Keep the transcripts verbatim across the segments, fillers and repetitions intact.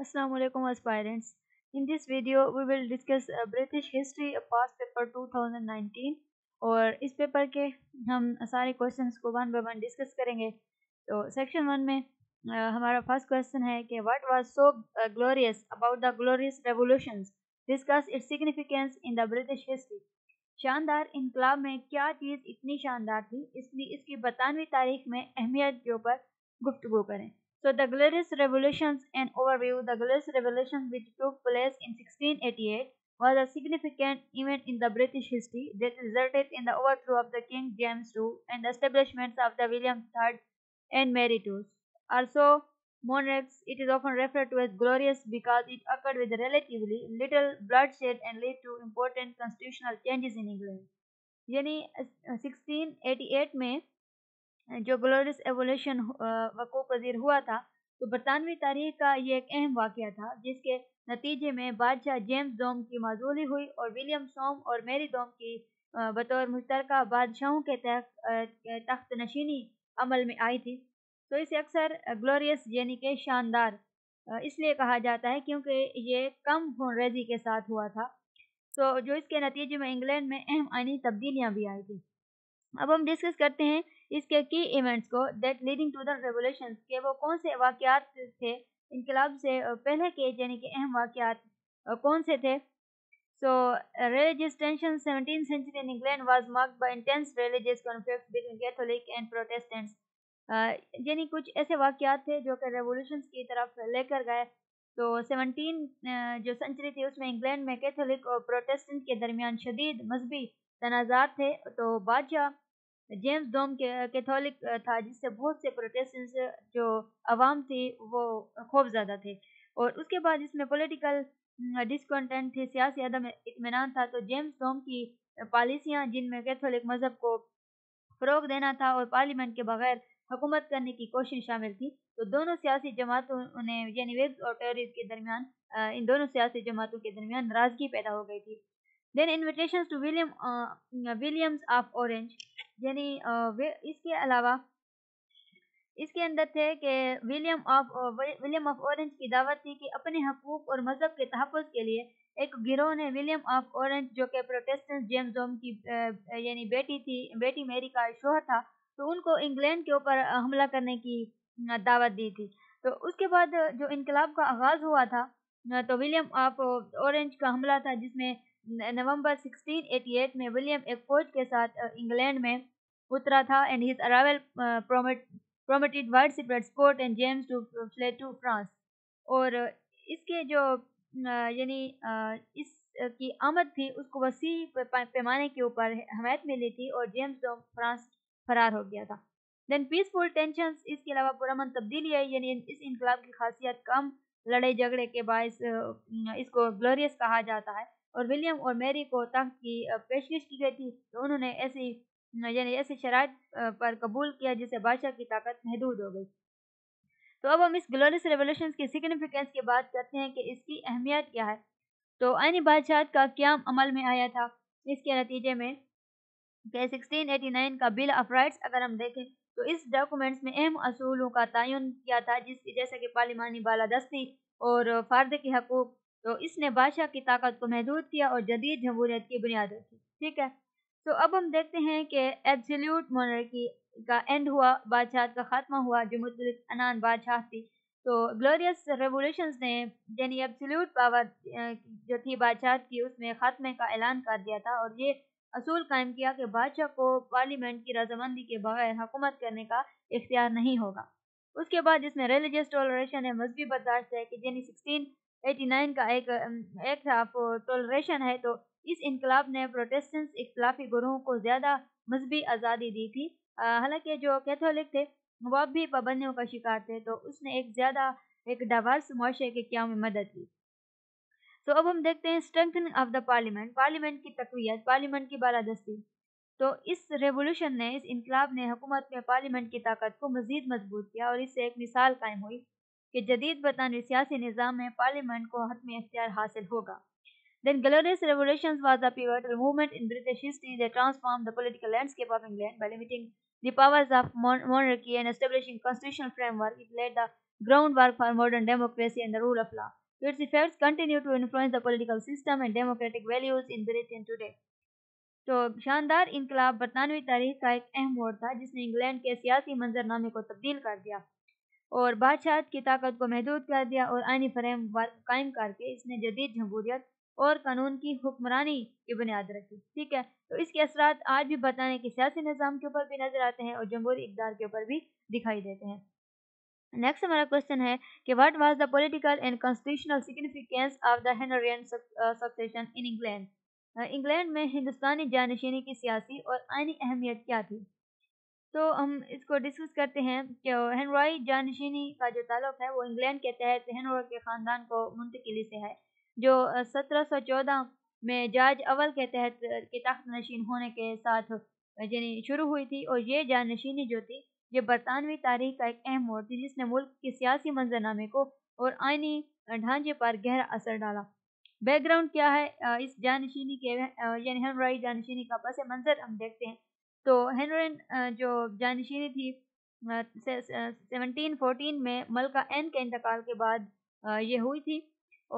Assalamualaikum aspirants. In this video we will discuss British history past paper twenty nineteen और इस paper के हम सारे क्वेश्चंस को वन बाय वन डिस्कस करेंगे। तो सेक्शन वन में आ, हमारा फर्स्ट क्वेश्चन है कि what was so glorious about the glorious revolutions, discuss its significance in the British history. शानदार इनकलाब में क्या चीज़ इतनी शानदार थी, इसलिए इसकी बरतानवी तारीख में अहमियत के ऊपर गुफ्तगू करें। So the Glorious Revolution, an overview, the Glorious Revolution which took place in sixteen eighty-eight was a significant event in the British history that resulted in the overthrow of the King James the second and the establishments of the William the third and Mary the second. Also, monarchs, it is often referred to as glorious because it occurred with relatively little bloodshed and led to important constitutional changes in England. यानी sixteen eighty-eight में जो glorious revolution वक़ू पज़ीर हुआ था, तो बरतानवी तारीख का ये एक अहम वाक़या था जिसके नतीजे में बादशाह जेम्स दोम की माजूली हुई और विलियम सोम और मैरी दोम की बतौर मुश्तरका बादशाहों के तख्त नशीनी अमल में आई थी। तो इसे अक्सर ग्लोरियस यानी के शानदार इसलिए कहा जाता है क्योंकि ये कम खूनरेजी के साथ हुआ था, तो जो इसके नतीजे में इंग्लैंड में अहम आइनी तब्दीलियाँ भी आई थी। अब हम डिस्कस करते हैं इसके की इवेंट्स को, that leading to the revolution, के वो कौन से वाक़यात थे इनकलाब से पहले के, यानी कि अहम वाक़यात कौन से थे। So religious tension, seventeen century in England was marked by intense religious conflicts between Catholic and Protestants, यानी कुछ ऐसे वाक़यात थे जो कि रेवोल्यूशन की तरफ लेकर गए। तो सेवनटीन जो सेंचुरी थी उसमें इंग्लैंड में कैथोलिक और प्रोटेस्टेंट के दरमियान शदीद मजहबी तनाज़ात थे। तो बादशाह जेम्स डोम के कैथोलिक था जिससे बहुत से प्रोटेस्टेंट्स जो आवाम थी वो खौफज़दा थे, और उसके बाद इसमें पॉलिटिकल डिसकंटेंट थे, सियासी अदम इत्मीनान था। तो जेम्स डोम की पॉलिसियाँ जिनमें कैथोलिक मजहब को फ़रोग देना था और पार्लियामेंट के बगैर हुकूमत करने की कोशिश शामिल थी। तो दोनों सियासी जमातों ने यानी विग्स और टोरीज़ के दरमियान, इन दोनों सियासी जमातों के दरमियान नाराज़गी पैदा हो गई थी। Then invitation to William Williams of Orange, यानी इसके अलावा इसके अंदर थे कि William of William of Orange की दावत थी कि अपने हकूक़ और मज़हब के तहफ़्फ़ुज़ के लिए एक गिरोह ने विलियम ऑफ ऑरेंज जो कि प्रोटेस्टेंट जेम्स डोम की यानी बेटी थी, बेटी मेरी का शोहर था, तो उनको इंग्लैंड के ऊपर हमला करने की दावत दी थी। तो उसके बाद जो इनकलाब का आगाज़ हुआ था तो विलियम ऑफ ऑरेंज का हमला था जिसमें नवंबर सिक्सटीन एटी एट में विलियम एक फौज के साथ इंग्लैंड में उतरा था। And his arrival promoted wide spread support and James two fled to France, और इसके जो यानी इसकी आमद थी उसको वसी पैमाने के ऊपर हमायत मिली थी और जेम्स डोम फ्रांस फरार हो गया था। देन पीसफुल टेंशन, इसके अलावा पुरअमन तब्दीली है, यानी इस इनकलाब की खासियत कम लड़ाई झगड़े के बायस इसको ग्लोरियस कहा जाता है। और विलियम और मैरी को तख्त की पेशकश की गई थी तो उन्होंने ऐसी यानी ऐसे शराइत पर कबूल किया जिससे बादशाह की ताकत महदूद हो गई। तो अब हम इस ग्लोरियस रेवोल्यूशन की सिग्निफिकेंस की बात करते हैं कि इसकी अहमियत क्या है। तो आइनी बादशाह का क़याम अमल में आया था, इसके नतीजे में सिक्सटीन एटी नाइन का बिल ऑफ राइट्स अगर हम देखें तो इस डॉक्यूमेंट्स में अहम असूलों का तयन किया था जिस जैसे कि पार्लिमानी बालादस्ती और फ़र्द के हकूक़। तो इसने बादशाह की ताकत को महदूद किया और जदीद जमहूरियत की बुनियाद रखी। ठीक है, तो अब हम देखते हैं कि एब्सोल्यूट मोनार्की का एंड हुआ, बादशाह का खात्मा हुआ जो मुतलक अनान बादशाह थी। तो ग्लोरियस रेवोल्यूशंस ने यानी एब्सोल्यूट पावर जो थी बादशाह की उसमें खात्मे का ऐलान कर दिया था और ये असूल कायम किया कि बादशाह को पार्लियामेंट की रजामंदी के बगैर हुकूमत करने का इख्तियार नहीं होगा। उसके बाद इसमें रिलीजियस टॉलरेशन है, मजहबी बर्दाश्त है कि यानी सिक्सटीन एटी नाइन का एक एक्ट ऑफ टॉलरेशन है। तो इस इनकलाब ने प्रोटेस्टेंट्स इख्तलाफी गुरूहों को ज़्यादा मजहबी आज़ादी दी थी, हालांकि जो कैथोलिक थे वह भी पाबंदियों का शिकार थे। तो उसने एक ज़्यादा एक डाइवर्स मुआशरे के क़याम में मदद की। तो अब हम देखते हैं strengthening of the parliament, parliament की तक़वियत, पार्लियामेंट की बालादस्ती। तो इस रेवोल्यूशन ने, इस इनकलाब ने हुकूमत में पार्लियामेंट की ताकत को मज़ीद मजबूत किया और इससे एक मिसाल कायम हुई कि जदीद बरतानवी सियासी निज़ाम में पार्लियामेंट को हतमी इख्तियार हासिल होगा। Then glorious revolution was a pivotal movement in British history that transform the political landscape of England by limiting the powers of monarchy and establishing constitutional framework. It led the groundwork for modern democracy and the rule of law. Its effects continue to influence the political system and democratic values in Britain today. तो शानदार इनकलाब बरतानवी तारीख का एक अहम मोड़ था जिसने इंग्लैंड के सियासी मंजरनामे को तब्दील कर दिया और बादशाह की ताकत को महदूद कर दिया और आईनी फ्रेम वर्क कायम करके इसने जदीद जमहूरियत और कानून की हुक्मरानी की बुनियाद रखी। ठीक है, तो इसके असरात आज भी बरतानिया के सियासी निज़ाम के ऊपर भी नजर आते हैं और जमहूरी इकदार के ऊपर भी दिखाई देते हैं। नेक्स्ट हमारा क्वेश्चन है कि what was the political and constitutional significance of the Henrian succession in England. England में हिंदुस्तानी जानशीनी की सियासी और आईनी अहमियत क्या थी, तो हम इसको डिस्कस करते हैं कि हेनरी जानशीनी का जो ताल्लुक है वो इंग्लैंड के तहत हेनोवर के ख़ानदान को मुंतकिली से है जो सत्रह सौ चौदह में जॉर्ज अव्वल के तहत के तख्त नशीन होने के साथ यानी शुरू हुई थी और ये जानशीनी जो थी ये बरतानवी तारीख का एक अहम मोड़ थी जिसने मुल्क के सियासी मंजरनामे को और आईनी ढांचे पर गहरा असर डाला। बैकग्राउंड क्या है इस जानशीनी के यानी हेनरी जानशीनी का पस मंजर हम देखते हैं, तो हेनरी जो जानशीनी थी सेवनटीन फोर्टीन में मलका एन के इंतकाल के बाद ये हुई थी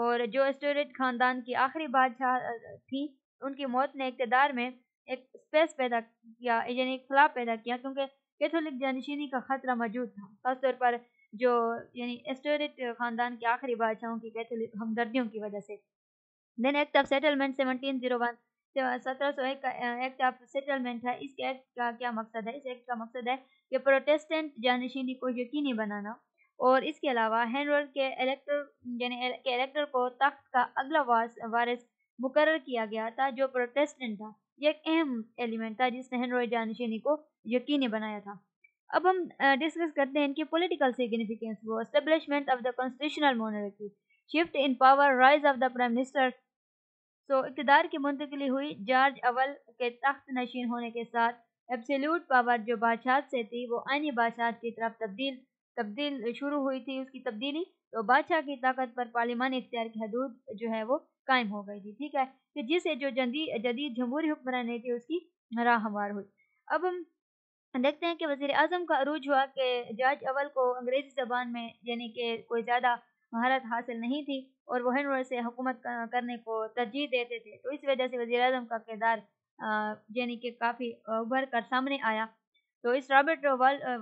और जो स्टुअर्ट खानदान की आखिरी बादशाह थी उनकी मौत ने इक़्तिदार में एक स्पेस पैदा किया यानी एक खिलाफ पैदा किया क्योंकि कैथोलिक जानशीनी का खतरा मौजूद था, खासतौर पर जो यानी स्टुअर्ट खानदान के आखिरी बादशाहों की कैथोलिक हमदर्दियों की वजह से। Then act of settlement seventeen O one सत्रह सौ एक का एक्ट ऑफ सेटलमेंट है। इस एक्ट का क्या मकसद है, इस एक्ट का मकसद है कि प्रोटेस्टेंट जानशीनी को यकीनी बनाना और इसके अलावा हेनरी के इलेक्टर यानी के इलेक्टर को तख्त का अगला वारिस मुकर्रर किया गया था जो प्रोटेस्टेंट था। यह एक अहम एलिमेंट था जिसने हेनरी जानशीनी को यकीनी बनाया था। अब हम डिस्कस करते हैं इनकी पॉलिटिकल सिग्निफिकेंस। वो establishment of the constitutional monarchy, shift in power, rise of the prime minister. तो इक़्तिदार की मुंतकिली हुई जॉर्ज अव्वल के तख्त नशीन होने के साथ एब्सोल्यूट पावर जो बादशाह से थी वो आईनी बादशाह की तरफ तब्दील तब्दील शुरू हुई थी उसकी तब्दीली, तो बादशाह की ताकत पर पार्लिमानी इख्तियार की हदूद जो है वो कायम हो गई थी। ठीक है, कि जिसे जो जदीद जमहूरी हुक्मरानी थी उसकी राह हमवार हुई। अब हम देखते हैं कि वज़ीर आज़म का अरूज हुआ कि जॉर्ज अव्वल को अंग्रेज़ी ज़बान में यानी कि कोई ज़्यादा महारत हासिल नहीं थी और वह हेनरी से हुकूमत करने को तरजीह देते थे, तो इस वजह से वज़ीर आज़म का किरदार यानी कि काफ़ी उभर कर सामने आया। तो इस रॉबर्ट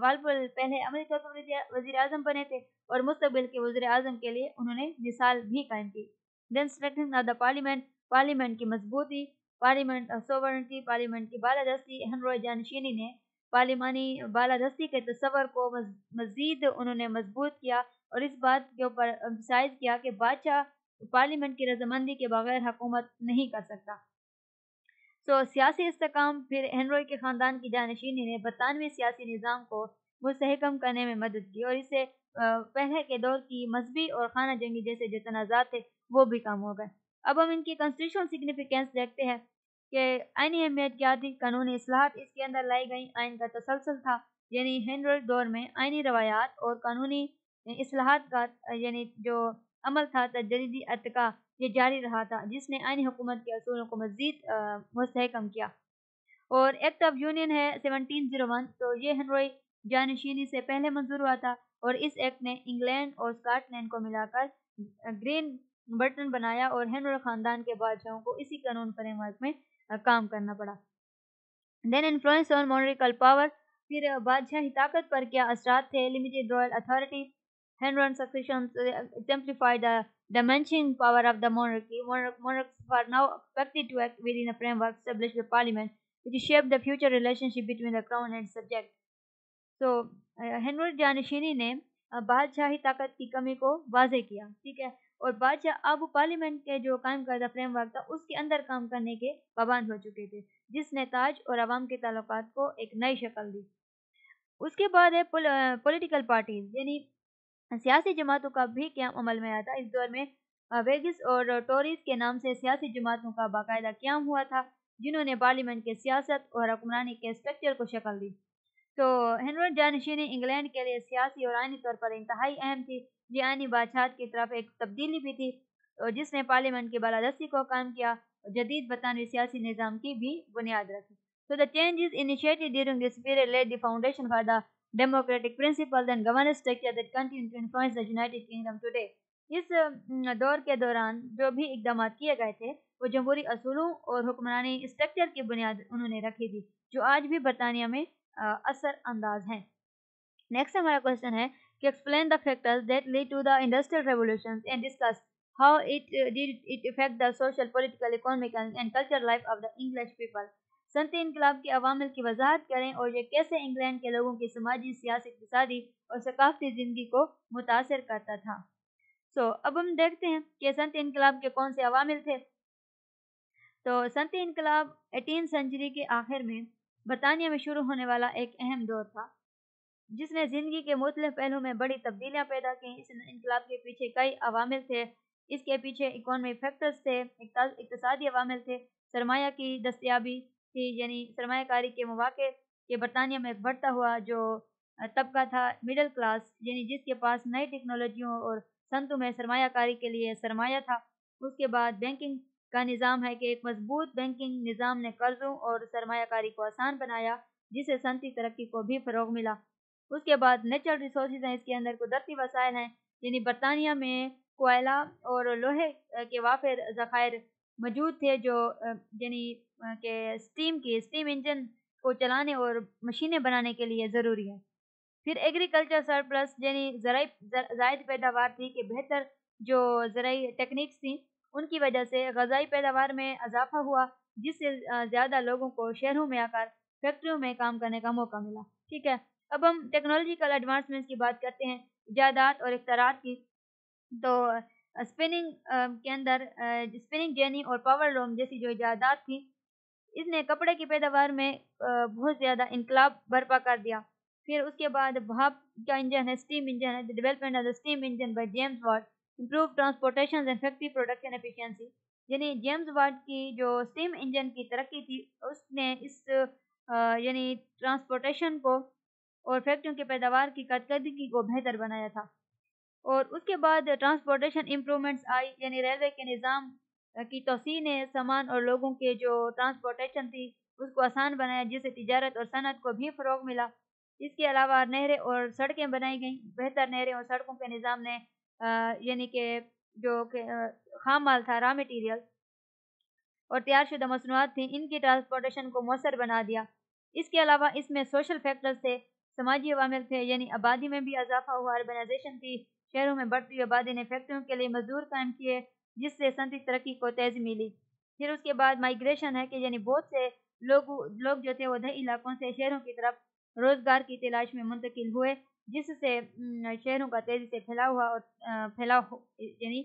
वालपोल पहले अमेरिका के वज़ीर आज़म बने थे और मुस्तबिल के वज़ीर आज़म के लिए उन्होंने मिसाल भी कायम की। Then strengthening of the parliament, parliament की मजबूती, पार्लियामेंट ऑफ सोवरेनिटी, पार्लियामेंट की बालादस्ती। हेनरी जानशीनी ने पार्लिमानी बालादस्ती के तस्वर को मज़ीद उन्होंने मजबूत किया और इस बात के ऊपर एम्फसाइज किया कि बादशाह पार्लियामेंट की रजामंदी के बगैर हुकूमत नहीं कर सकता। सो so, सियासी इस्तेकाम, फिर हेनरी के ख़ानदान की जानशीनी ने बरतानवी सियासी निज़ाम को मुस्तहकम करने में मदद की और इससे पहले के दौर की मजहबी और खाना जंगी जैसे जो तनाज़ात थे वो भी कम हो गए। अब हम इनकी कॉन्स्टिट्यूशनल सिग्निफिकेंस देखते हैं कि आइनी अहमियत क्या थी। कानूनी इस्लाहत इसके अंदर लाई गई, आइन का तसलसल था यानी हेनरी दौर में आइनी रवायात और कानूनी इस्लाहात का यानी जो अमल था तजदीदी अतका ये जारी रहा था जिसने आईनी हुकूमत के असूलों को मज़ीद मुस्तहकम किया। और एक्ट ऑफ यूनियन है सेवनटीन ओ वन, तो ये हेनरी जानशीनी से पहले मंजूर हुआ था और इस एक्ट ने इंग्लैंड और स्कॉटलैंड को मिलाकर ग्रेट ब्रिटेन बनाया और हेनरी ख़ानदान के बादशाहों को इसी कानून फ्रेमवर्क में काम करना पड़ा। Then influence on monarchial power, फिर बादशाही ताकत पर क्या असरात थे। Limited royal authority, Henry succession exemplified the diminishing power of the monarchy. Monarchs were now expected to act within a framework established by Parliament, which shaped the future relationship between the crown and subject. So, Henry जानशीनी ने बादशाही ताकत की कमी को वाजे किया। ठीक है, और बादशाह अब पार्लियामेंट के जो कायम करदा फ्रेमवर्क था उसके अंदर काम करने के पाबंद हो चुके थे जिसने ताज और आवाम के ताल्लुकात को एक नई शक्ल दी। उसके बाद है पॉलिटिकल पार्टीज यानी सियासी जमातों का भी क्या अमल में आया था। इस दौर में वेगिस और टोरीज के नाम से सियासी जमातों का बाकायदा क्याम हुआ था जिन्होंने पार्लियामेंट के सियासत और हुक्मरानी के स्ट्रक्चर को शक्ल दी। तो हेनरी जानशीनी इंग्लैंड के लिए सियासी और आइनी तौर पर इंतहाई अहम थी। ये आइनी बादशाह की तरफ एक तब्दीली भी थी तो जिसने पार्लियामेंट की बालादस्ती को कायम किया और जदीद बरतानवी सियासी निज़ाम की भी बुनियाद रखी। तो the changes initiated during this period led the foundation for the democratic principles and governance structure that continue to influence the United Kingdom today. इस दौर के दौरान जो भी इकदाम किए गए थे वो जमहूरी असूलों और हुक्मरानी स्ट्रक्चर की बुनियाद उन्होंने रखी थी, जो आज भी बरतानिया में असर अंदाज हैं। नेक्स्ट हमारा क्वेश्चन है कि explain the factors that lead to the industrial revolutions and discuss how it did it effect the social political economical and cultural life of the English people. संते इनकलाब के अवामिल की वजाहत करें और ये कैसे इंग्लैंड के लोगों की समाजी, सियासी, इकतसादी और सकाफती ज़िंदगी को मुतासर करता था। सो so, अब हम देखते हैं कि संते इनकलाब के कौन से अवामिल थे। तो संते इनकलाब एटीन सेंचुरी के आखिर में बरतानिया में शुरू होने वाला एक अहम दौर था, जिसने ज़िंदगी के मुख्तलिफ पहलुओं में बड़ी तब्दीलियाँ पैदा की। इस इनकलाब के पीछे कई अवामिल थे। इसके पीछे इकोनॉमिक फैक्टर्स थे, इकतसादी अवामिल थे, सरमाया की दस्तियाबी थी, यानी सरमायाकारी के मौके के बरतानिया में बढ़ता हुआ जो तबका था मिडिल क्लास, यानी जिसके पास नई टेक्नोलॉजियों और संतों में सरमायाकारी के लिए सरमाया था। उसके बाद बैंकिंग का निज़ाम है कि एक मजबूत बैंकिंग निज़ाम ने कर्ज़ों और सरमायाकारी को आसान बनाया, जिससे सनती तरक्की को भी फ़रोग मिला। उसके बाद नेचुरल रिसोर्सेज हैं, इसके अंदर कुदरती वसायल हैं, यानी बरतानिया में कोयला और लोहे के वाफिर ज़खायर मौजूद थे, जो यानी के स्टीम की स्टीम इंजन को चलाने और मशीनें बनाने के लिए ज़रूरी है। फिर एग्रीकल्चर सरप्लस, यानी ज़राई ज़ायद पैदावार थी कि बेहतर जो ज़राई टेक्निक्स थी उनकी वजह से गज़ाई पैदावार में इजाफा हुआ, जिससे ज़्यादा लोगों को शहरों में आकर फैक्ट्रियों में काम करने का मौका मिला। ठीक है, अब हम टेक्नोलॉजिकल एडवांसमेंट की बात करते हैं, ईजादात और इख्तियारात की। तो स्पिनिंग के अंदर स्पिनिंग जेनी और पावर लूम जैसी जो ईजादात थी, इसने कपड़े की पैदावार में बहुत ज़्यादा इनकलाब बर्पा कर दिया। फिर उसके बाद भाप का इंजन है, स्टीम इंजन है, development of the steam engine by James Watt improve transportation and factory production efficiency, यानी जेम्स वाट की जो स्टीम इंजन की तरक्की थी उसने इस यानी ट्रांसपोर्टेशन को और फैक्ट्रियों की पैदावार की कदकदगी को बेहतर बनाया था। और उसके बाद ट्रांसपोर्टेशन इम्प्रूवमेंट्स आई, यानी रेलवे के निज़ाम की तोसी ने सामान और लोगों के जो ट्रांसपोर्टेशन थी उसको आसान बनाया, जिससे तिजारत और सनत को भी फ़रोग मिला। इसके अलावा नहरें और सड़कें बनाई गईं। बेहतर नहरें और सड़कों के निज़ाम ने यानी कि जो खाम माल था, रॉ मटेरियल और तैयारशुदा मसनूआत थी, इनकी ट्रांसपोर्टेशन को मौसर बना दिया। इसके अलावा इसमें सोशल फैक्टर्स थे, समाजी अवामिल थे, यानी आबादी में भी इजाफा हुआ, अर्बनाइजेशन थी, शहरों में बढ़ती हुई आबादी ने फैक्ट्रियों के लिए मजदूर कायम किए, जिससे संती तरक्की को तेज़ी मिली। फिर उसके बाद माइग्रेशन है कि यानी बहुत से लोग लोग जो थे वो दही इलाकों से शहरों की तरफ रोज़गार की तलाश में मुंतकिल हुए, जिससे शहरों का तेज़ी से फैलाव हुआ और फैलाव यानी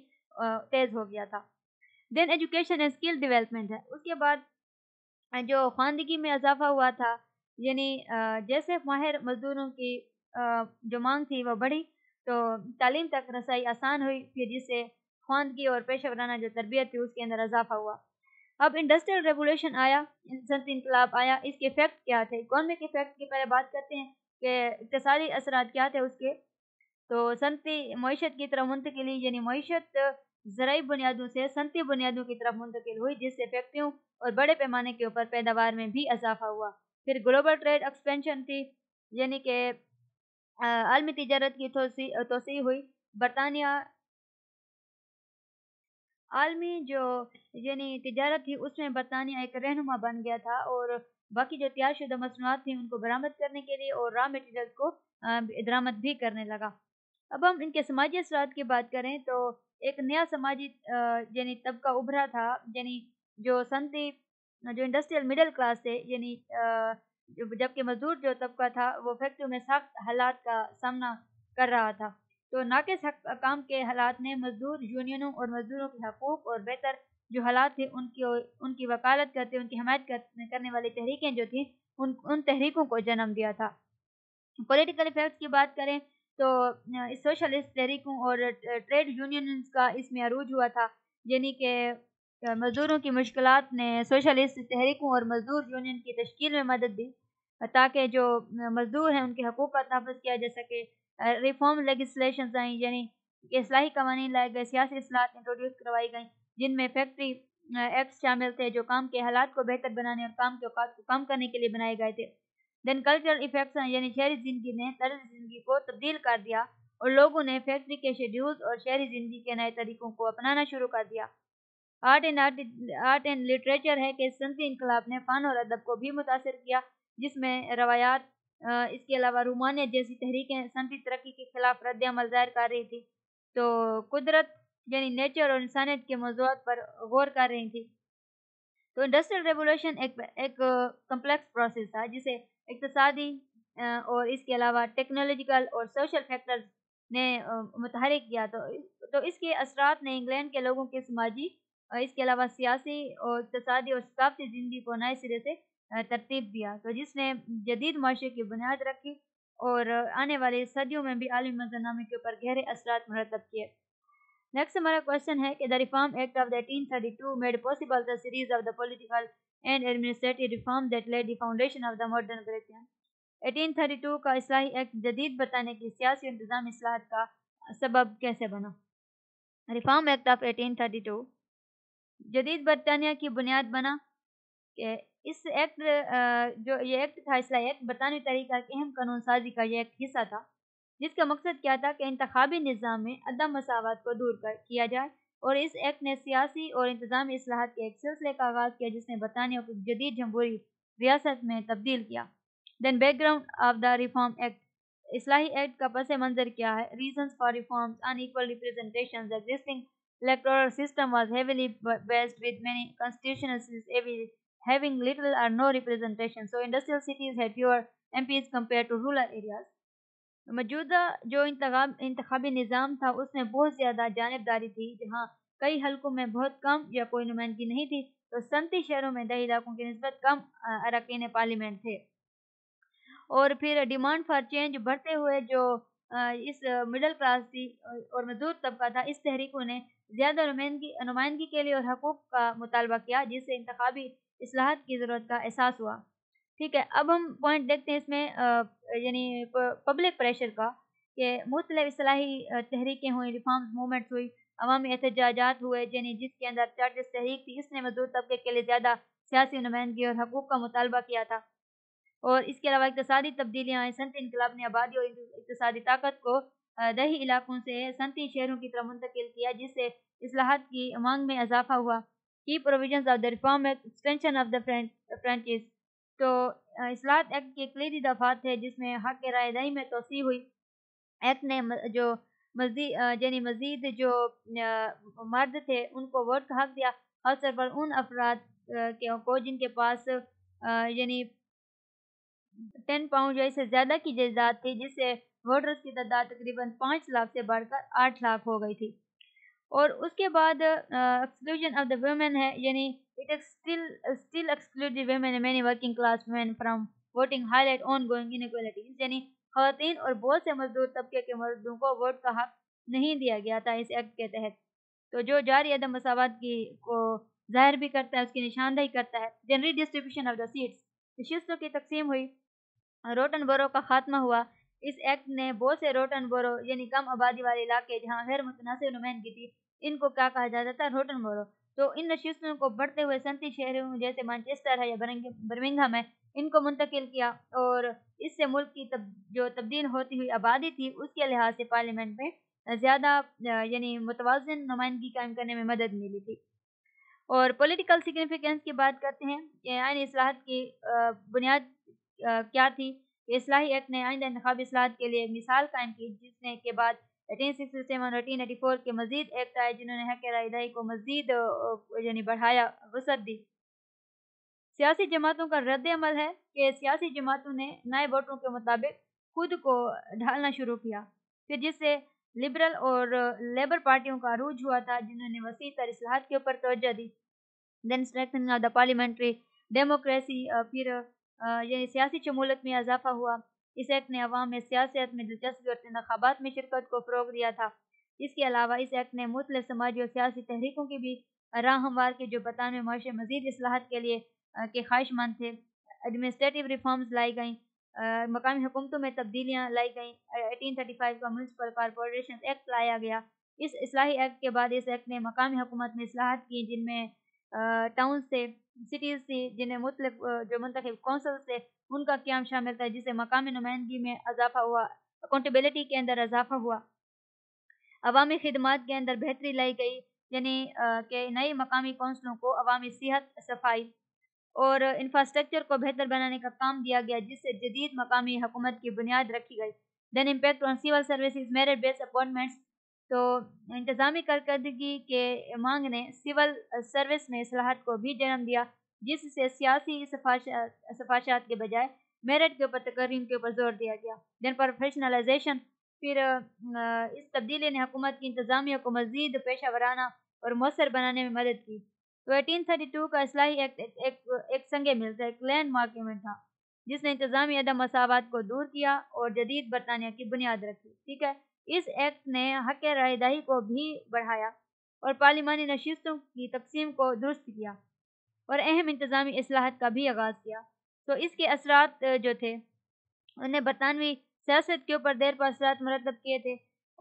तेज़ हो गया था। Then education and skill development है। उसके बाद जो खानदगी में इजाफा हुआ था, यानी जैसे माहिर मजदूरों की जो मांग थी वह बढ़ी, तो तालीम तक रसाई आसान हुई, फिर जिससे ख्वानगी और पेशा वराना जो तरबियत थी उसके अंदर इजाफा हुआ। अब इंडस्ट्रियल रेवोल्यूशन आया, संत इनकलाब आया, इसके इफेक्ट क्या थे? इकॉनमिक इफेक्ट की पहले बात करते हैं कि इकतसादी असरात क्या थे उसके। तो संती मईशत की तरफ मुंतकिल, यानी मईशत ज़राई बुनियादों से संती बुनियादों की तरफ मुंतकिल हुई, जिससे फैक्ट्रियों और बड़े पैमाने के ऊपर पैदावार में भी इजाफा हुआ। फिर ग्लोबल ट्रेड एक्सपेंशन थी, यानी कि आलमी तिजारत की तोसी तोसी हुई। बरतानिया आलमी जो यानी तिजारत थी उसमें बरतानिया एक रहनुमा बन गया था, और बाकी जो तैयारशुदा मसनूआत थी उनको बरामद करने के लिए और रॉ मटेरियल को दरामद भी करने लगा। अब हम इनके समाजी असरात की बात करें तो एक नया समाजी यानी तबका उभरा था, यानी जो संती जो इंडस्ट्रियल मिडिल क्लास थे, यानी जबकि मजदूर जो तबका था वो फैक्ट्रियों में सख्त हालात का सामना कर रहा था। तो नाक़िस काम के हालात ने मजदूर यूनियनों और मजदूरों के हकूक़ और बेहतर जो हालात थे उनकी उनकी वकालत करते उनकी हमायत करने वाली तहरीकें जो थी उन उन तहरीकों को जन्म दिया था। पॉलिटिकल इफेक्ट्स की बात करें तो इस सोशलिस्ट तहरीकों और ट्रेड यूनियंस का इसमें अरूज हुआ था, यानी कि मजदूरों की मुश्किलात ने सोशलिस्ट तहरीकों और मजदूर यूनियन की तश्कील में मदद दी, ताकि जो मजदूर हैं उनके हकूक़ का तहफ़्फ़ुज़ किया जा सके। रिफॉर्म लेगिस्लेशन आई, यानी इस्लाही कवानीन लाए गए, सियासी असलाहत इंट्रोड्यूस करवाई गई, जिनमें फैक्ट्री एक्ट शामिल थे, जो काम के हालात को बेहतर बनाने और काम के औकात को कम करने के लिए बनाए गए थे। देन कल्चरल इफेक्ट्स यानी शहरी जिंदगी ने तर्ज जिंदगी को तब्दील कर दिया और लोगों ने फैक्ट्री के शेड्यूल्स और शहरी जिंदगी के नए तरीकों को अपनाना शुरू कर दिया। Art and art art and literature है कि सनती इनकलाब ने फ़न और अदब को भी मुतासर किया, जिसमें रवायात इसके अलावा रोमानिया जैसी तहरीकें सनती तरक्की के खिलाफ रद्द अमल ज़ाहिर कर रही थी। तो कुदरत यानी नेचर और इंसानियत के मौजूद पर गौर कर रही थी। तो इंडस्ट्रियल रेवोल्यूशन एक एक कम्प्लेक्स प्रोसेस था जिसे इक्तसादी और इसके अलावा टेक्नोलॉजिकल और सोशल फैक्टर्स ने मुतहरक किया। तो तो इसके असरात ने इंग्लैंड के लोगों के समाजी इसके अलावा सियासी और इक्तसादी और सकाफती ज़िंदगी को नए सिरे से तरतीब दिया, तो जिसने जदीद माशरे की बुनियाद रखी और आने वाली सदियों में भी आलमी मंजरनामे के ऊपर गहरे असरात मुरतब किए। नेक्स्ट हमारा क्वेश्चन है कि the reform act of eighteen thirty two made possible the series of the political and administrative reform that led the foundation of the modern Britain. Eighteen thirty two का इस्लाही एक्ट जदीद बताने की सियासी इंतजाम इस्लाहत का सबब कैसे बना। Reform act of eighteen thirty two जदीद बरतानिया की बुनियाद बना। इस एक्ट जो ये एक्ट था इस्लाही एक्ट बरतानवी तरीका की अहम कानून साजी का यह एक हिस्सा था, जिसका मकसद क्या था कि इंतखाबी निज़ाम में अदम मसावत को दूर कर किया जाए। और इस एक्ट ने सियासी और इंतजामी इस्लाहत के एक सिलसिले का आगाज़ किया, जिसने बरतानिया को जदीद जमहूरी रियासत में तब्दील किया। Then background of the reform act इस्लाही एक्ट का पस मंजर क्या है। Reasons for reforms unequal representation existing electoral system was heavily based with many constituencies having little और no representation, so industrial cities had fewer MPs compare to rural areas. मौजूदा जो इंतखाबी निज़ाम था उसमें बहुत ज़्यादा जानबदारी थी, जहाँ कई हलकों में बहुत कम या कोई नुमाइंदगी नहीं थी। तो सनती शहरों में दही इलाकों की नस्बत कम अरकान पार्लियामेंट थे। और फिर डिमांड फॉर चेंज बढ़ते हुए जो इस मिडिल क्लास थी और मजदूर तबका था, इस तहरीकों ने ज़्यादा नुमाइंदगी नुमाइंदगी के लिए और हकूक़ का मुतालबा किया, जिससे इंतखाबी इस्लाहत की ज़रूरत का एहसास हुआ। ठीक है, अब हम पॉइंट देखते हैं इसमें यानी पब्लिक प्रेशर का कि मुख्तलिफ इस्लाही तहरीकें हुई, रिफॉर्म्स मूवमेंट्स हुई, अवामी एहतजाजात हुए, यानी जिसके अंदर चार्टिस्ट तहरीक थी, इसने मजदूर तबके के लिए ज़्यादा सियासी नुमाइंदगी और हकूक़ का मुतालबा किया था। और इसके अलावा इक़्तिसादी तब्दीलियाँ, सनती इनकलाब ने आबादी और इक़्तिसादी ताकत को दही इलाकों से सनती शहरों की तरफ मुंतकिल किया, जिससे इस्लाहत की मांग में इजाफा हुआ। की provision of the reform act extension of the franchise, तो इस्लाहत एक्ट के कलीदी दफात थे जिसमें हक के रायदाही में तोसी हुई। एक्ट ने जो मजीद यानी मजीद जो मर्द थे उनको वोट का हक दिया, खासतौर पर उन अफराद के को जिनके पास यानी टेन पाउंड या इससे ज़्यादा की जायदाद थी, जिससे वोटर्स की तादाद तकरीबन पाँच लाख से बढ़कर आठ लाख हो गई थी। और उसके बाद एक्सक्लूजन ऑफ द वुमेन है, यानी it is still still excluded women many working class women from voting highlight ongoing inequalities, यानी ख़वातीन और बहुत से मजदूर तबके के मर्दों को वोट का हक नहीं दिया गया था इस एक्ट के तहत। तो जो जारी अदम मसावत की को जाहिर भी करता है, उसकी निशानदेही करता है। Then redistribution of the seats, शिस्तों की तकसीम हुई, रोटन बोरो का खात्मा हुआ। इस एक्ट ने बहुत से रोटन बोरो यानी कम आबादी वाले इलाके जहाँ गैर मुतनासिब नुमाइंदगी थी, इनको क्या कहा जाता था, रोटन बोरो। तो इन नशिस्तों को बढ़ते हुए सनती शहरों जैसे मैनचेस्टर है या बर्मिंघम है, इनको मुंतकिल किया। और इससे मुल्क की तब, जो तब्दील होती हुई आबादी थी उसके लिहाज से पार्लियामेंट में ज़्यादा यानी मुतवाज़न नुमाइंदगी कायम करने में मदद मिली थी। और पॉलिटिकल सिग्निफिकेंस की बात करते हैं, आइन इस्लाहत की बुनियाद क्या थी। इस्लाही एक्ट ने आइंदा इंतखाबी इस्लाहत के लिए एक मिसाल कायम की, जिसने के बाद एटीन सिक्सटी सेवन और एटीन एटी फोर के मजीद एक्ट आए, जिन्होंने हक रायदाही को मजीद यानी बढ़ाया, वसअत दी। सियासी जमातों का रद्द अमल है कि सियासी जमातों ने नए वोटरों के मुताबिक खुद को ढालना शुरू किया, फिर जिससे लिबरल और लेबर पार्टियों का अरूज हुआ था, जिन्होंने वसी तर इस्लाहत के ऊपर तवज्जो दी। Then strengthening of the parliamentary democracy, फिर यानी सियासी शमूलियत में इजाफा हुआ। इस एक्ट ने अवाम में सियासत में दिलचस्पी और इंतखाबात में शिरकत को फ़रोग दिया था। इसके अलावा इस एक्ट ने मुख्तलिफ समाजी और सियासी तहरीकों की भी राह हमवार की, जो बरतानवी माशरे मज़ीद इस्लाहत के लिए के ख्वाहिशमंद थे। एडमिनिस्ट्रेटिव रिफॉर्म्स लाई गईं, मकामी हुकूमतों में तब्दीलियाँ लाई गईं। एटीन थर्टी फाइव का म्यूनसिपल कॉरपोरेशन एक्ट लाया गया। इस इस्लाही एक्ट के बाद इस एक्ट ने मकामी हुकूमत में इस्लाहत की, जिनमें टाउन से सिटीज़ थी, जिन्हें मुख्तलिफ जो मुंतखब कौंसल से उनका क्याम शामिल था, जिसे मकामी नुमाइंदगी में इजाफा हुआ, अकाउंटेबिलिटी के अंदर इजाफा हुआ, अवामी खिदमत के अंदर बेहतरी लाई गई, यानी कि नई मकामी कौंसलों को अवामी सेहत, सफाई और इंफ्रास्ट्रक्चर को बेहतर बनाने का काम दिया गया, जिससे जदीद मकामी हुकूमत की बुनियाद रखी गई। Then impact on civil services, merit based appointments, तो इंतजामी कारकर्दगी के मांग ने सिविल सर्विस में इस्लाहात को भी जन्म दिया, जिससे सियासी सफाशात सफाशात के बजाय मेरिट के ऊपर, तकरीम के ऊपर जोर दिया गया। देन प्रोफेशनलाइजेशन, फिर इस तब्दीली ने हुकूमत की इंतजामिया को मज़ीद पेशा वराना और मौसर बनाने में मदद की। तो अठारह सौ बत्तीस का इस्लाही एक्ट एक, एक, एक, एक संगे मिलता एक लैंडमार्क इवेंट था, जिसने इंतजामी अदम मसावत को दूर किया और जदीद बरतानिया की बुनियाद रखी। ठीक है, इस एक्ट ने हक़ रायदाही को भी बढ़ाया और पार्लिमानी नशिस्तों की तकसीम को दुरुस्त किया और अहम इंतजामी इस्लाहत का भी आगाज़ किया। तो इसके असरात जो थे उन्हें बरतानवी सियासत के ऊपर देर पर असरात मरतब किए थे,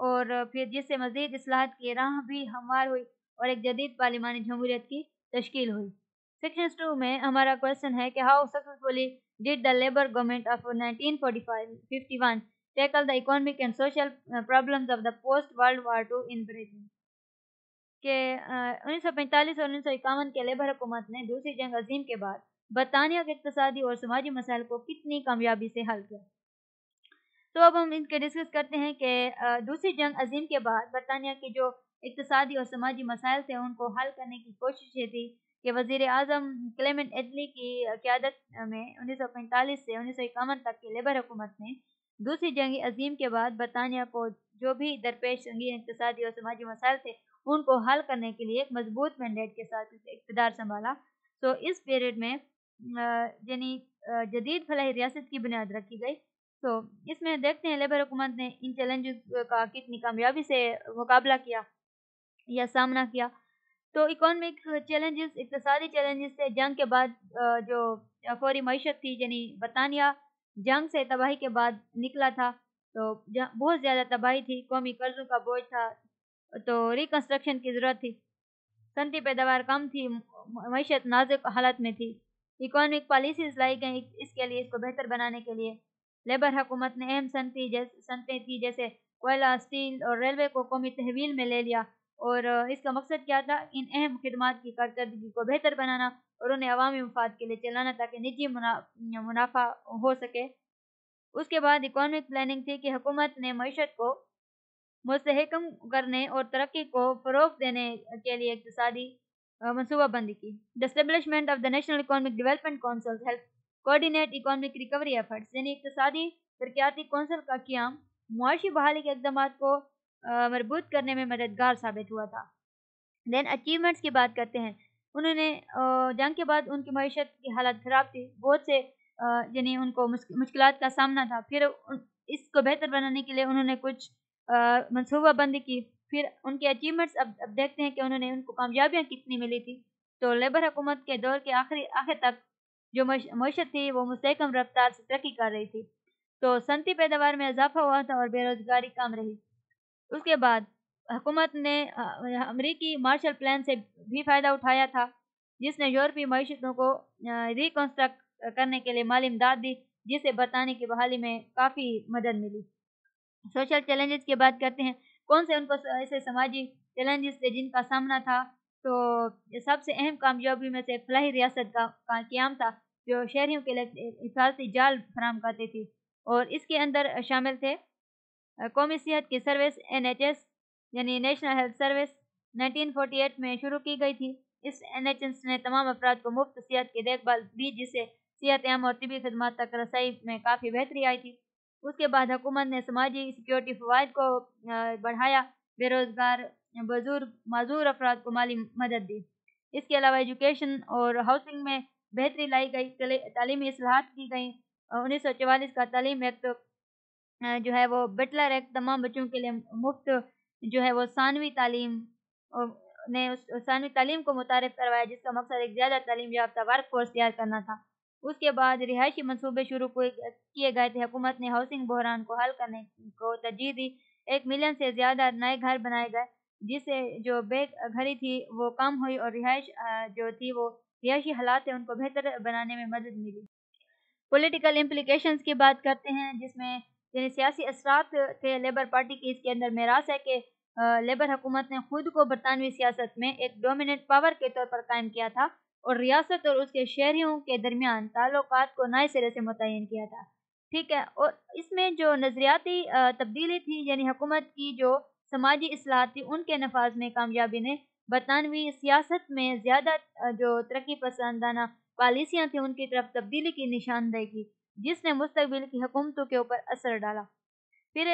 और फिर जिससे मज़ीद इस्लाहत की राह भी हमवार हुई और एक जदीद पार्लिमानी जमहूरियत की तश्कील हुई। सेक्शन टू में हमारा क्वेश्चन है कि how successfully did the labour government of nineteen fifty one tackle the economic and social problems of the post world war two in Britain. के उन्नीस सौ पैंतालीस और उन्नीस सौ इक्यावन के लेबर हुकूमत ने दूसरी जंग अजीम के बाद बरतानिया के इकतसादी और समाजी मसाइल को कितनी कामयाबी से हल किया। तो अब हम इनके डिस्कस करते हैं कि दूसरी जंग अजीम के बाद बरतानिया के जो इकतसादी और समाजी मसाइल थे उनको हल करने की कोशिशें थी कि वज़ीर आज़म क्लेमेंट एटली की क़यादत में उन्नीस सौ पैंतालीस से उन्नीस सौ इक्यावन तक की लेबर हुकूमत ने दूसरी जंग अजीम के बाद बरतानिया को जो भी दरपेश संगीन इकतसादी और समाजी मसाइल थे उनको हल करने के लिए एक मजबूत मैंडेट के साथ इक़्तिदार संभाला। तो इस पीरियड में यानी जदीद फलाही रियासत की बुनियाद रखी गई। तो इसमें देखते हैं लेबर हुकूमत ने इन चैलेंजेस का कितनी कामयाबी से मुकाबला किया या सामना किया। तो इकोनॉमिक चैलेंजेस इक़्तिसादी चैलेंजेस से जंग के बाद जो फौरी मईशत थी, यानी बरतानिया जंग से तबाही के बाद निकला था, तो बहुत ज़्यादा तबाही थी, कौमी कर्जों का बोझ था, तो रिकन्स्ट्रक्शन की ज़रूरत थी, सनती पैदावार कम थी, मईशत नाजुक हालत में थी, इकोनॉमिक पॉलिसीज़ लाई गई इसके लिए, इसको बेहतर बनाने के लिए। लेबर हुकूमत ने अहम सनती सनतें थी जैसे कोयला, स्टील और रेलवे को कौमी तहवील में ले लिया, और इसका मकसद क्या था, इन अहम खिदमात की कारकर्दगी को बेहतर बनाना और उन्हें अवामी मफाद के लिए चलाना ताकि निजी मुनाफा हो सके। उसके बाद इकोनॉमिक प्लानिंग थी कि हुकूमत ने मईशत को मुस्तहकम करने और तरक्की को फ़रोग़ देने के लिए इक़्तिसादी मनसूबाबंदी की। The establishment of the national economic development council help coordinate economic recovery efforts, यानी इक़्तिसादी तरक्याती कौंसल का क़याम मुआशी बहाली के इक़दाम को मरबूत करने में मददगार साबित हुआ था। दैन अचीवमेंट्स की बात करते हैं, उन्होंने जंग के बाद उनकी मईशत की हालत ख़राब थी, बहुत से यानी उनको मुश्किल का सामना था, फिर इसको बेहतर बनाने के लिए उन्होंने कुछ मनसूबाबंदी की। फिर उनके अचीवमेंट्स अब अब देखते हैं कि उन्होंने उनको कामयाबियाँ कितनी मिली थी। तो लेबर हुकूमत के दौर के आखिरी आखिर तक जो मईशत थी वो मुस्तहकम रफ्तार से तरक्की कर रही थी, तो सनती पैदावार में इजाफा हुआ था और बेरोज़गारी कम रही। उसके बाद हुकूमत ने अमरीकी मार्शल प्लान से भी फ़ायदा उठाया था, जिसने यूरोपीय मईशतों को रिकन्स्ट्रक्ट करने के लिए माली इमदाद दी, जिससे बरतानिया की बहाली में काफ़ी मदद मिली। सोशल चैलेंजेस की बात करते हैं, कौन से उनको ऐसे समाजी चैलेंजेस थे जिनका सामना था। तो सबसे अहम कामयाबी में से फलाही रियासत का क़याम था, जो शहरियों के लिए हिफाजती जाल फराहम करती थी, और इसके अंदर शामिल थे कौमी सेहत की सर्विस एन एच एस, यानी national health service nineteen forty eight में शुरू की गई थी। इस एन एच एस ने तमाम अफराद को मुफ्त सेहत की देखभाल दी, जिससे सेहत अहम और तबी खदमात तक रसाई में काफ़ी बेहतरी आई थी। उसके बाद हुकूमत ने समाजी सिक्योरिटी फ़वाद को बढ़ाया, बेरोज़गार, बुजुर्ग, माजूर अफराद को माली मदद दी। इसके अलावा एजुकेशन और हाउसिंग में बेहतरी लाई गई, तालीमी इस्लाहात की गई। उन्नीस सौ चवालीस का तालीम एक्ट जो है वो बटलर एक्ट तमाम बच्चों के लिए मुफ्त जो है वो सानवी तालीम ने उस सानवी तालीम को मुतारफ़ करवाया, जिसका मकसद एक ज़्यादा तालीम याफ्ता वर्क फोर्स तैयार करना था। उसके बाद रिहायशी मंसूबे शुरू किए गए थे, हुकूमत ने हाउसिंग बहरान को हल करने को तरजीह दी, एक मिलियन से ज़्यादा नए घर बनाए गए, जिससे जो बेघरी थी वो कम हुई और रिहाइश जो थी वो रिहायशी हालात थे उनको बेहतर बनाने में मदद मिली। पॉलिटिकल इम्प्लीकेशंस की बात करते हैं जिसमें यानी सियासी असरात थे लेबर पार्टी की। इसके अंदर मेरास है कि लेबर हुकूमत ने खुद को बरतानवी सियासत में एक डोमिनेंट पावर के तौर पर कायम किया था और रियासत और उसके शहरियों के दरमियान ताल्लुकात को नए सिरे से मुतयन किया था। ठीक है, और इसमें जो नज़रियाती तब्दीली थी यानी हुकूमत की जो समाजी असलाहत थी उनके नफाज में कामयाबी ने बरतानवी सियासत में ज़्यादा जो तरक्की पसंदाना पॉलिसियाँ थी उनकी तरफ तब्दीली की निशानदेही की, जिसने मुस्तकबिल की हुकूमतों के ऊपर असर डाला। फिर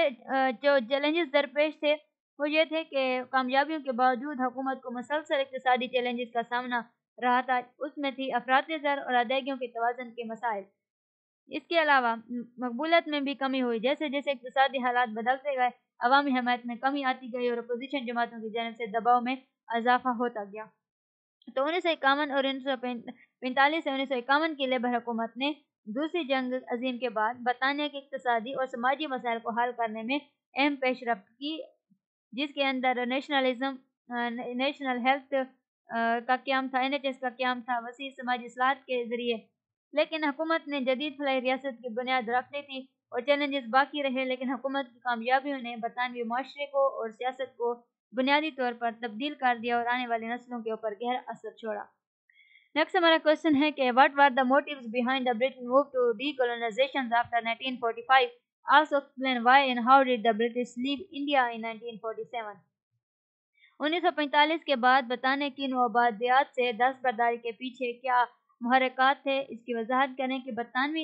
जो चैलेंजेस दरपेश थे वो ये थे कि कामयाबियों के बावजूद हुकूमत को मुसलसल इक़्तिसादी चैलेंजेस का सामना रहा था। उसमें थी अफरात ज़र और अदायगियों के तवाज़ुन के मसाइल। इसके अलावा मकबूलत में भी कमी हुई, जैसे जैसे इक़्तिसादी हालात बदलते गए अवामी हमायत में कमी आती गई और अपोजिशन जमातों की जानब से दबाव में इजाफा होता गया। तो उन्नीस सौ इक्यावन और उन्नीस सौ पैंतालीस से उन्नीस सौ इक्यावन की लेबर हुकूमत ने दूसरी जंग अजीम के बाद बरतानिया के इक़्तिसादी और समाजी मसाइल को हल करने में अहम पेशरफ्त की, जिसके अंदर नेशनलिज्म, नेशनल हेल्थ का क़याम था, एन एच एस का क़याम था, वसी समाजी असलाहत के ज़रिए। लेकिन हुकूमत ने जदीद फलाई रियासत की बुनियाद रख दी थी और चैलेंजेस बाकी रहे, लेकिन हुकूमत की कामयाबियों ने बरतानवी माशरे को और सियासत को बुनियादी तौर पर तब्दील कर दिया और आने वाली नस्लों के ऊपर गहरा असर छोड़ा। नेक्स्ट हमारा क्वेश्चन है कि what were the motives behind the British move to decolonisation after nineteen forty five, also explain why and how did the British leave India in nineteen forty seven. उन्नीस सौ पैंतालीस के बाद बताने की नौबादियात से दस बरदारी के पीछे क्या मुहरक़ात थे, इसकी वजाहत करें कि बरतानवी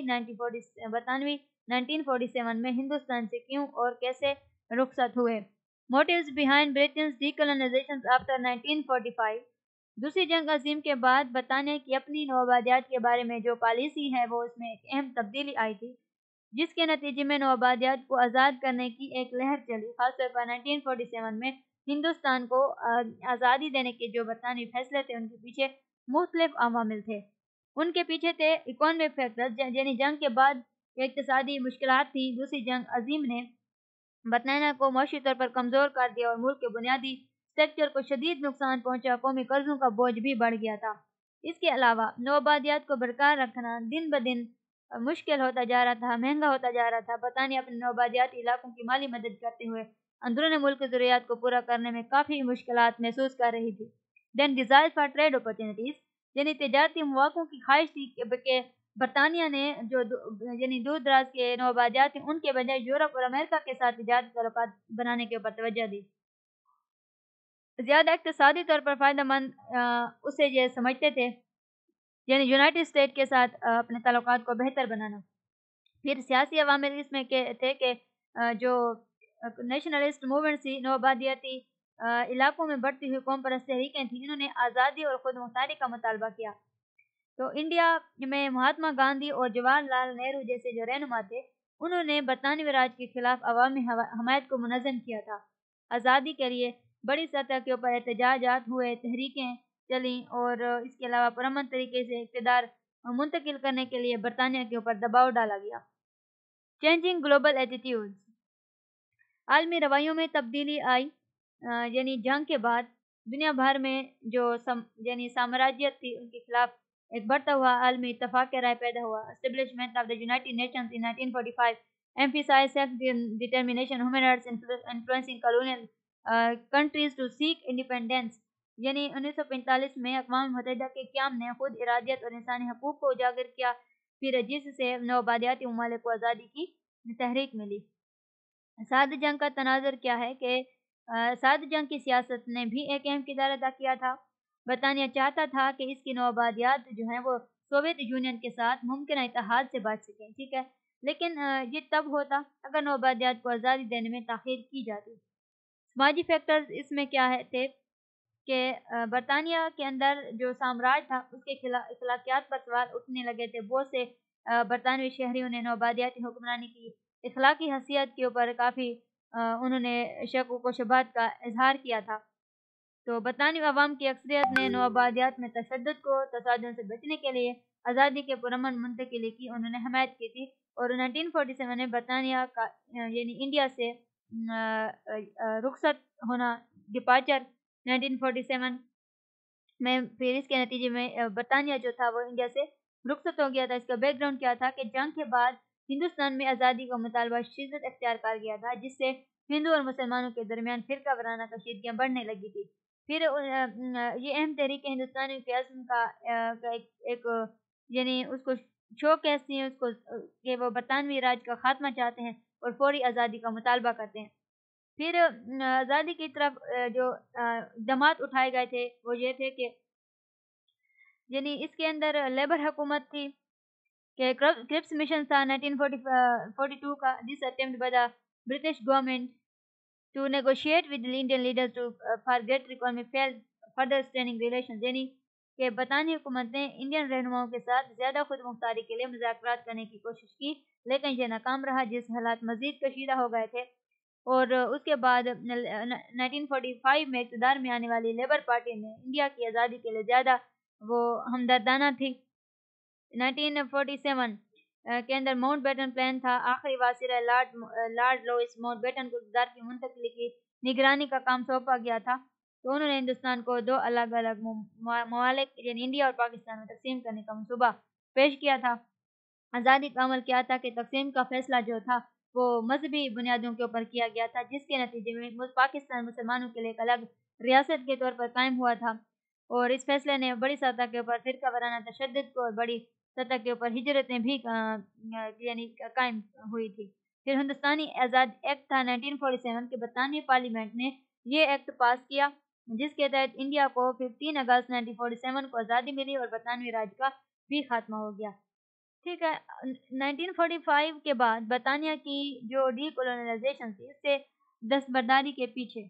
बरतानवी नाइनटीन फोर्टी सेवन में हिंदुस्तान से क्यों और कैसे रुखसत हुए। Motives behind Britain's decolonisation after nineteen forty five. दूसरी जंग अजीम के बाद बताने की अपनी नौआबादियात के बारे में जो पॉलिसी है वो उसमें एक अहम तब्दीली आई थी, जिसके नतीजे में नौआबादियात को आज़ाद करने की एक लहर चली। खासतौर पर नाइनटीन फोर्टी सेवन में हिंदुस्तान को आज़ादी देने के जो बरतानवी फैसले थे उनके पीछे मुख्तलिफ अवामिल थे। उनके पीछे थे इकोनॉमिक फैक्टर्स, यानी जंग के बाद इक़्तिसादी मुश्किलात थी। दूसरी जंग अजीम ने बरतानिया को मौशी तौर पर कमज़ोर कर दिया और मुल्क के बुनियादी सेक्टर को शदीद नुकसान पहुंचा। कौमी कर्जों का बोझ भी बढ़ गया था। इसके अलावा नौआबादियात को बरकरार रखना दिन ब दिन मुश्किल होता जा रहा था, महंगा होता जा रहा था। बरतानिया अपने नौआबादियाती इलाकों की माली मदद करते हुए अंदरूनी मुल्क की ज़रूरियात को पूरा करने में काफ़ी मुश्किल महसूस कर रही थी। Then desire for trade opportunities, यानी तजारती मौक़ों की ख्वाहिश थी कि बरतानिया ने जो यानी दूर दराज के नौआबादियात थे उनके बजाय यूरोप और अमेरिका के साथ तजारती ताल्लुकात बनाने के ऊपर तवज्जो दी। ज़्यादा इक़्तिसादी तौर पर फ़ायदेमंद उसे ये समझते थे, यानी यूनाइटेड स्टेट के साथ अपने ताल्लुकात को बेहतर बनाना। फिर सियासी अवामिल इसमें के थे कि जो नेशनलिस्ट मूवमेंट थी, नौआबादियाती इलाकों में बढ़ती हुई कौम परस्त तहरीकें थी, जिन्होंने आज़ादी और ख़ुद मुख्तारी का मुतालबा किया। तो इंडिया में महात्मा गांधी और जवाहरलाल नेहरू जैसे जो रहनुमा थे उन्होंने बरतानवी राज के खिलाफ अवामी हमायत को मुनज़म किया था। आज़ादी के लिए बड़ी सतह के ऊपर एहतजाजात हुए, तहरीकें चलीं और इसके अलावा पुरअमन तरीके से इक़्तिदार मुंतकिल करने के लिए बरतानिया के ऊपर दबाव डाला गया। चेंजिंग ग्लोबल एटीट्यूड्स, आलमी रवैयों में तब्दीली आई। यानी जंग के बाद दुनिया भर में जो सम यानी साम्राज्यत थी उनके खिलाफ एक बढ़ता हुआ आलमी इतफाक़ राय पैदा हुआ। Establishment of the United Nations in nineteen forty five emphasise determination, human rights influencing colonial countries to seek independence. यानी उन्नीस सौ पैंतालीस में अक़वाम मुत्तहिदा के क़याम ने खुद इरादियत और इंसानी हकूक़ को उजागर किया, फिर जिससे नौआबादियाती ममालिक को आज़ादी की तहरीक मिली। साद जंग का तनाज़ुर क्या है कि साद जंग की सियासत ने भी एक अहम किरदार अदा किया था। बरतानिया चाहता था कि इसकी नौआबादियात जो हैं वो सोवियत यूनियन के साथ मुमकिन इतिहाद से बच सकें। ठीक है, लेकिन ये तब होता अगर नौआबादियात को आज़ादी देने में ताख़ीर की जाती। समाजी फैक्टर्स इसमें क्या है थे कि बरतानिया के अंदर जो साम्राज्य था उसके खिलाफ अखलाकियात पर सवाल उठने लगे थे। बहुत से बरतानवी शहरियों ने नौआबादियाती हुक्मरानी की अखलाकी हैसियत के ऊपर काफ़ी उन्होंने शक व शुबहात का इजहार किया था। तो बरतानवी अवाम की अक्सरियत ने नौआबादियात में तशद्दुद को तसादुन से बचने के लिए आज़ादी के पुरअमन मुंतकिल की उन्होंने हमायत की थी और नाइनटीन फोर्टी सेवन में बरतानिया का यानी इंडिया से रुखसत होना, डिपार्चर नाइनटीन फोर्टी सेवन में। फिर इसके नतीजे में बरतानिया जो था वो इंडिया से रुखसत हो गया था। इसका बैकग्राउंड क्या था कि जंग के बाद हिंदुस्तान में आज़ादी का मुतालबा शिद्दत अख्तियार कर गया था, जिससे हिंदू और मुसलमानों के दरमियान फिरका वराना कशीदगियाँ बढ़ने लगी थी। फिर ये अहम तहरीक हिंदुस्तान के अज़्म का एक, एक यानी उसको शो कहते हैं, उसको कि वो बरतानवी राज का खात्मा चाहते हैं और फौरी आज़ादी का मुतालबा करते हैं। फिर आज़ादी की तरफ जो जमात उठाए गए थे वो ये थे कि यानी इसके अंदर लेबर हुकूमत थी कि क्रिप्स मिशन था नाइनटीन फोर्टी टू का। This attempt by the British government to negotiate with Indian leaders to for greater economic fail further straining relation, यानी कि बरतानी हुकूमत ने इंडियन रहनुमाओं के साथ ज़्यादा खुद मुख्तारी के लिए मुज़ाकरात करने की कोशिश की, लेकिन यह नाकाम रहा, जिस हालात मज़ीद कशीदा हो गए थे। और उसके बाद नाइनटीन फोर्टी फाइव में इक़्तिदार में आने वाली लेबर पार्टी ने इंडिया की आज़ादी के लिए ज़्यादा वो हमदर्दाना थी। नाइनटीन फोर्टी सेवन के अंदर माउंट बैटन प्लान था। आखिरी वासीरा Lord Lord Louis Mountbatten को इक़्तिदार की मुंतकिली की निगरानी का काम सौंपा गया था, तो उन्होंने हिंदुस्तान को दो अलग अलग ममालिक यानी इंडिया और पाकिस्तान में तकसीम करने का मनसूबा पेश किया था। आज़ादी का अमल क्या था कि तकसीम का फैसला जो था वो मजहबी बुनियादों के ऊपर किया गया था, जिसके नतीजे में पाकिस्तान मुसलमानों के लिए एक अलग रियासत के तौर पर कायम हुआ था। और इस फैसले ने बड़ी सतह के ऊपर फिरका वराना तशद्दुद को और बड़ी सतह के ऊपर हिजरतें भी यानी कायम हुई थी। फिर हिंदुस्तानी आज़ाद एक्ट था नाइनटीन फोर्टी सेवन के, बरतानवी पार्लियामेंट ने ये एक्ट पास किया, जिसके तहत इंडिया को fifteen August nineteen forty seven को आज़ादी मिली और बरतानवी राज का भी खात्मा हो गया। ठीक है, नाइनटीन फोर्टी फाइव के बाद बरतानिया की जो डीकोलोनाइजेशन थी, इससे दस्तबरदारी के पीछे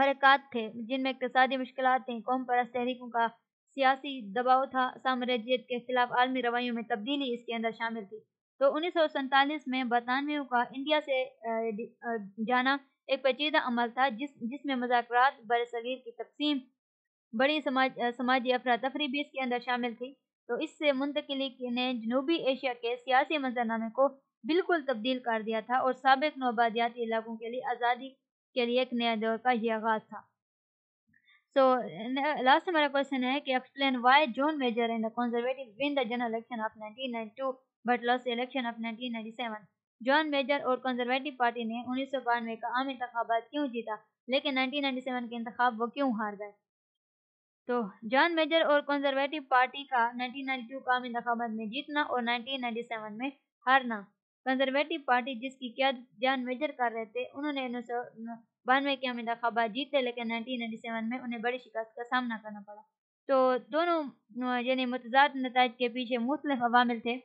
हरकत थे जिनमें इकतसादी मुश्किलात थी, कौम परस्त तहरीकों का सियासी दबाव था, साम्राज्यवाद के खिलाफ आलमी रवैयों में तब्दीली इसके अंदर शामिल थी। तो उन्नीस सौ सैंतालीस में बरतानवियों का इंडिया से जाना एक पेचीदा अमल था, जिस जिसमें मुज़ाकरात बरसगीर की तकसीम, बड़ी समाज समाजी अफरा तफरी भी इसके अंदर शामिल थी। तो इससे मुंतकिली ने जनूबी एशिया के सियासी मंजरनामे को बिल्कुल तब्दील कर दिया था और साबिक नौबादियाती इलाकों के लिए आज़ादी के लिए एक नया दौर का यह आगाज़ था। सो लास्ट हमारा क्वेश्चन है कि explain why John Major and the Conservative win the general election of nineteen ninety two but loss election of nineteen ninety seven. John Major और कंजर्वेटिव पार्टी ने उन्नीस सौ बानवे का आम इंतखाबात क्यों जीता, लेकिन नाइनटीन नाइंटी सेवन के इंतखाब वो क्यों हार गए? तो जॉन मेजर और कंजर्वेटिव पार्टी का नाइनटीन नाइंटी टू का आम इंतखाबात में जीतना और नाइनटीन नाइंटी सेवन में हारना। कंजर्वेटिव पार्टी जिसकी क़यादत जॉन मेजर कर रहे थे, उन्होंने उन्नीस सौ बानवे के आम इंतखाबात जीते, लेकिन नाइनटीन नाइंटी सेवन में उन्हें बड़ी शिकस्त का सामना करना पड़ा। तो दोनों यानी मुतजाद नताइज के पीछे मुख्तलिफ अवामिल थे।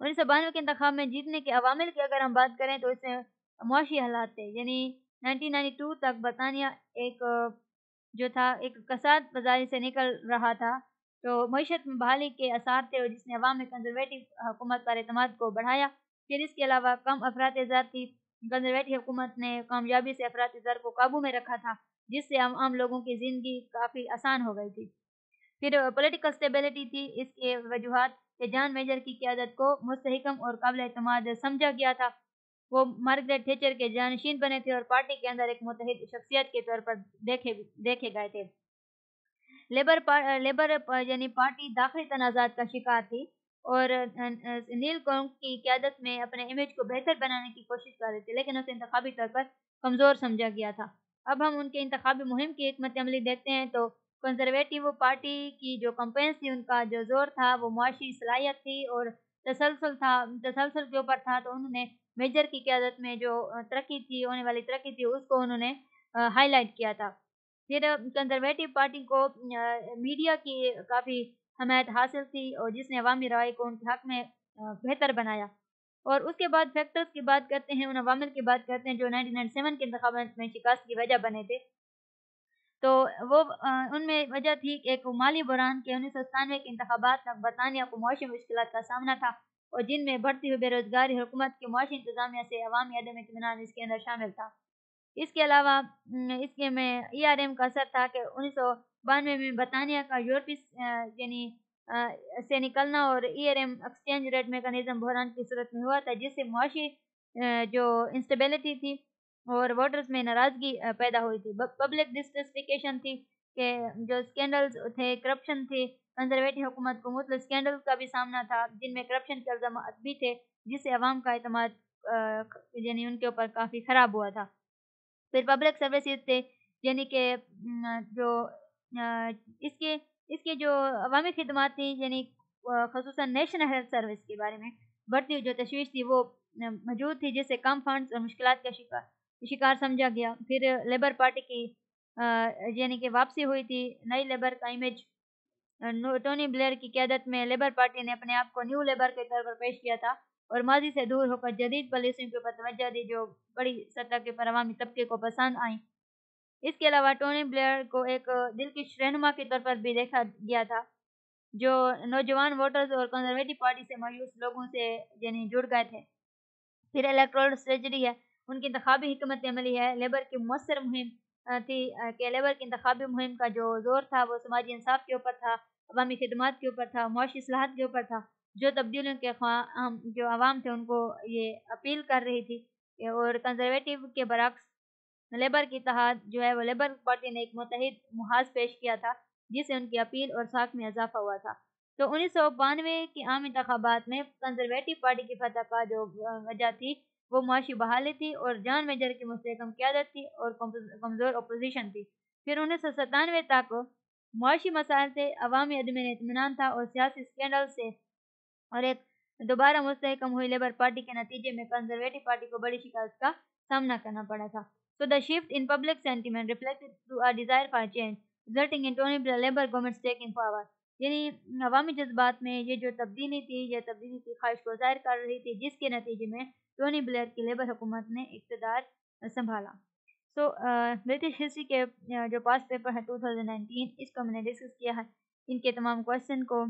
उन्नीस सौ बानवे के इंतखाब में जीतने के अवामिल की अगर हम बात करें तो इसमें मुआशी हालात थे, यानी नाइनटीन नाइंटी टू तक बरतानिया एक जो था एक कसाद बाजारी से निकल रहा था, तो मीशत में बहाली के आसार थे और जिसने अवाम में कंजर्वेटिव हुकूमत पर एतमाद को बढ़ाया। फिर इसके अलावा कम अफरात इजार थी, कंजर्वेटिव हुकूमत ने कामयाबी से अफरात इजार को काबू में रखा था, जिससे आम आम लोगों की ज़िंदगी काफ़ी आसान हो गई थी। फिर पॉलिटिकल स्टेबिलिटी थी, इसके वजूहत कि जॉन मेजर की क़यादत को मुस्तहकम और काबिल एतमाद समझा गया था। वो मार्गरेट थैचर के जानशीन बने थे और पार्टी के अंदर एक मुतहद शख्सियत के तौर पर देखे देखे गए थे। लेबर पार, लेबर यानी पार्टी दाखिली तनाज़ात का शिकार थी और नील किनॉक की क़यादत में अपने इमेज को बेहतर बनाने की कोशिश कर रहे थे, लेकिन उसे इंतखाबी तौर पर कमज़ोर समझा गया था। अब हम उनके इंतखाबी मुहिम की हिकमत अमली देखते हैं। तो कंजर्वेटिव पार्टी की जो कंपेन्स थी, उनका जो जोर था वो मुआशी सलाहियत थी और तसलसल था, तसलसल के ऊपर था। तो उन्होंने मेजर की क़यादत में जो तरक्की थी, होने वाली तरक्की थी, उसको उन्होंने हाईलाइट किया था। फिर कंजर्वेटिव पार्टी को मीडिया की काफ़ी हमायत हासिल थी और जिसने अवामी राय को उनके हक़ में बेहतर बनाया। और उसके बाद फैक्टर्स की बात करते हैं, उन अवामिल की बात करते हैं जो नाइनटीन नाइन्टी सेवन के इंतखाबात में शिकस्त की वजह बने थे। तो वो उनमें वजह थी एक माली बुरान के उन्नीस सौ सतानवे के इंतखाबात तक बरतानिया को मुआशी मुश्किलात का सामना था और जिनमें बढ़ती हुई बेरोज़गारी, हुकूमत की मुआशी इंतजामिया से अवामी अदम इत्मीनान इसके अंदर शामिल था। इसके अलावा इसके में ई आर एम का असर था कि उन्नीस सौ बानवे में बरतानिया का यूरोपी यानी से निकलना और E R M exchange rate mechanism बहरान की सूरत में हुआ था, जिससे मुआशी जो इंस्टेबिलिटी थी और वोटर्स में नाराज़गी पैदा हुई थी। पब्लिक डिस्ट्रस्टिफिकेशन थी, के जो स्कैंडल्स थे, करप्शन थे, कंजरवेटिव हुकूमत को मुतल स्कैंडल का भी सामना था जिनमें करप्शन के इल्ज़ाम भी थे, जिससे अवाम का एतमाद यानी उनके ऊपर काफ़ी ख़राब हुआ था। फिर पब्लिक सर्विसेज थे, यानी कि जो इसके इसके जो अवामी खिदमत थी, यानी ख़ुसूसन नेशनल हेल्थ सर्विस के बारे में बढ़ती हुई जो तशवीश थी वो मौजूद थी, जिससे कम फंड्स और मुश्किलात का शिकार शिकार समझा गया। फिर लेबर पार्टी की यानी कि वापसी हुई थी, नई लेबर का इमेज, टोनी ब्लेयर की क़यादत में लेबर पार्टी ने अपने आप को न्यू लेबर के तौर पर पेश किया था और माजी से दूर होकर जदीद पॉलिसियों के ऊपर तवज्जो दी जो बड़ी सतह के पर अवामी तबके को पसंद आई। इसके अलावा टोनी ब्लेयर को एक दिलकश रहनुमा के तौर पर भी देखा गया था जो नौजवान वोटर्स और कंजर्वेटिव पार्टी से मायूस लोगों से यानी जुड़ गए थे। फिर इलेक्टोरल स्ट्रेटजी है, उनकी इंतखाबी हिकमत अमली है। लेबर की मौसर मुहिम थी कि लेबर की इंतखाबी मुहिम का जो जोर था वो समाजी इंसाफ के ऊपर था, अवामी खिदमत के ऊपर था, मुआशी इस्लाहात के ऊपर था, जो तब्दीलियों के ख्वाम जो आवाम थे उनको ये अपील कर रही थी। और कंजरवेटिव के बरक्स लेबर की तहत जो है वो लेबर पार्टी ने एक मुतहद मुहाज पेश किया था जिससे उनकी अपील और साख में इजाफा हुआ था। तो उन्नीस सौ बानवे के आम इंतखाबात में कंजरवेटिव पार्टी की फतह का जो वजह थी वो मुआशी बहाली थी और जॉन मेजर की मुस्तहकम क़यादत थी और कमज़ोर अपोजिशन थी। फिर उन्नीस सौ सतानवे तक मुआशी मसाइल से अवामी अदम इत्मीनान था और सियासी स्कैंडल से और एक दोबारा मुस्तहकम हुई लेबर पार्टी के नतीजे में कंजरवेटिव पार्टी को बड़ी शिकस्त का सामना करना पड़ा था। So the shift in public sentiment reflected through a desire for change, resulting in Tony Blair Labour government's taking power. यानी अवामी जज्बात में ये जो तब्दीली थी, यह तब्दीली की ख्वाहिश को जाहिर कर रही थी, जिसके नतीजे में टोनी ब्लेयर की लेबर हुकूमत ने इक़्तिदार संभाला। सो ब्रिटिश हिस्ट्री के जो पास्ट पेपर है टू थाउजेंड नाइनटीन, इसको मैंने डिस्कस किया है इनके तमाम क्वेश्चन को।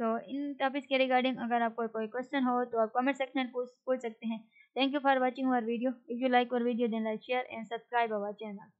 तो इन टॉपिक्स के रिगार्डिंग अगर आपको कोई क्वेश्चन हो तो आप कमेंट सेक्शन में पूछ सकते हैं। Thank you for watching our video. If you like our video, then like, share and subscribe our channel.